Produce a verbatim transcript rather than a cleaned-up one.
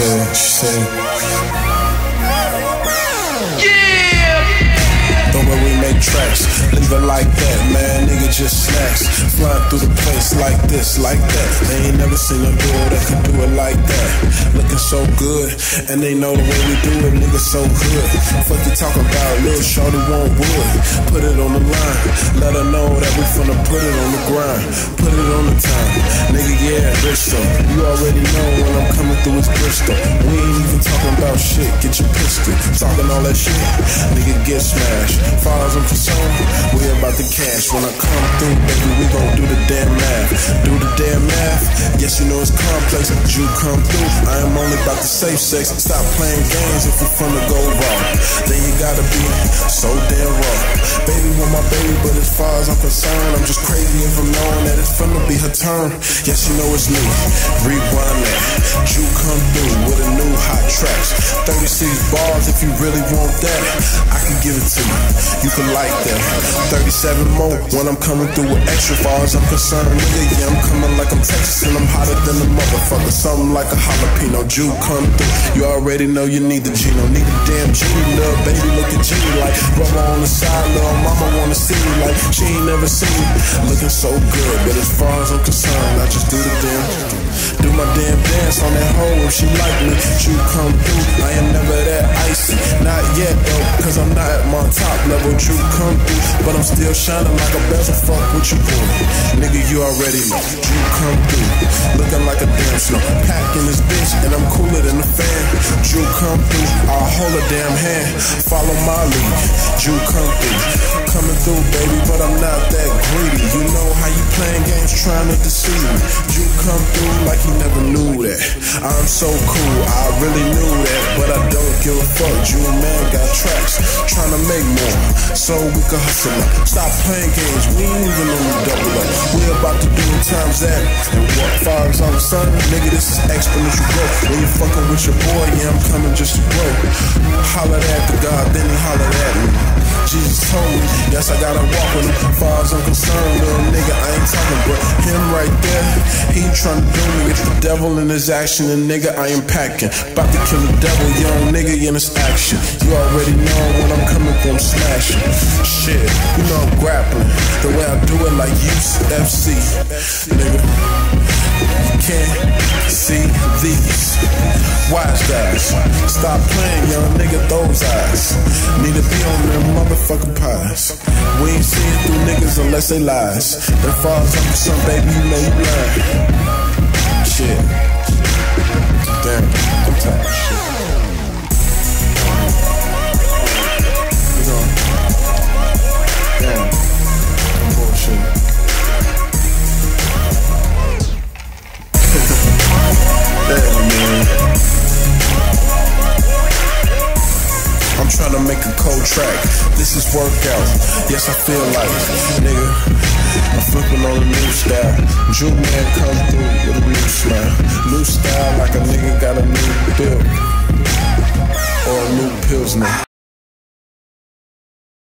said, she said. Yeah! The way we make tracks, leave it like that, man, nigga just snacks. Flying through the place like this, like that. They ain't never seen a girl that can do it like that. Looking so good, and they know the way we do it, nigga so good. Fuck you talking about, little shorty won't wood. Put it on the line, let her know that we finna put it on the grind. Put it on the time, nigga yeah, Bristol. You already know when I'm coming through it's Bristol. We ain't even talking about shit, get your pistol. Talking all that shit, nigga get smashed. Far as I'm concerned, we about the cash. When I come through, baby, we gon' do the damn math. Do the damn math. Yes, you know it's complex, but you come through. I am only about the safe sex. Stop playing games if you're from the go wrong. Then you gotta be so damn raw. Baby, with my baby, but as far as I'm concerned, I'm just crazy if I'm knowing that it's finna be her turn. Yes, you know it's me. Rewind that. You come through with a new hot tracks. thirty-six bars if you really want that. I can give it to you. You can like that. thirty-seven more when I'm coming through with extra bars. I'm concerned, nigga, yeah, I'm coming like I'm Texas and I'm hotter than a motherfucker. Something like a jalapeno. Jew come through. You already know you need the Gino. Need a damn Gino, love, baby, look at you like rubber on the side, love, mama wanna see you like she ain't never seen me. Looking so good, but as far as I'm concerned, I just do the damn, do my damn dance on that hoe if she like me. You come through, I am never that icy. Not yet though, cause I'm not at my top level. You come through, but I'm I'm still shining like a bezel, fuck what you doing. Nigga, you already know, you come through, looking like a damn snow. Packing this bitch, and I'm cooler than a fan. You come through, I'll hold a damn hand. Follow my lead, you come through. Coming through, baby, but I'm not that greedy. You know how you playing games, trying to deceive me. You come through like you never knew that. I'm so cool, I really knew that, but I don't give a fuck. You and man got tracks, trying to make more, so we can hustle up. Stop playing games, we ain't even on the double up. We about to do it times that. And what far as I'm concerned, nigga, this is exponential growth. When you fucking with your boy, yeah, I'm coming just to grow. Holler at the God, then he hollered at me. Jesus told me, yes, I gotta walk with him. Far as I'm concerned, little nigga, I ain't talking, but him right there, he tryna do me. It's the devil in his action, and nigga, I am packing. About to kill the devil, young nigga, in his action. You already know when I'm coming from smashing. Shit. You know I'm grappling, the way I do it like U F C, nigga. You can't see these wise guys. Stop playing, young nigga, those eyes. Need to be on them motherfucking pies. We ain't seeing through niggas unless they lies. And far as I'm concerned, baby, you know you lying. Shit. Damn, I'm tired of shit. You know, trying to make a cold track. This is workout. Yes, I feel like it, nigga. I'm flipping on a new style. Jew man come through with a new smile. New style like a nigga got a new bill or a new pills now.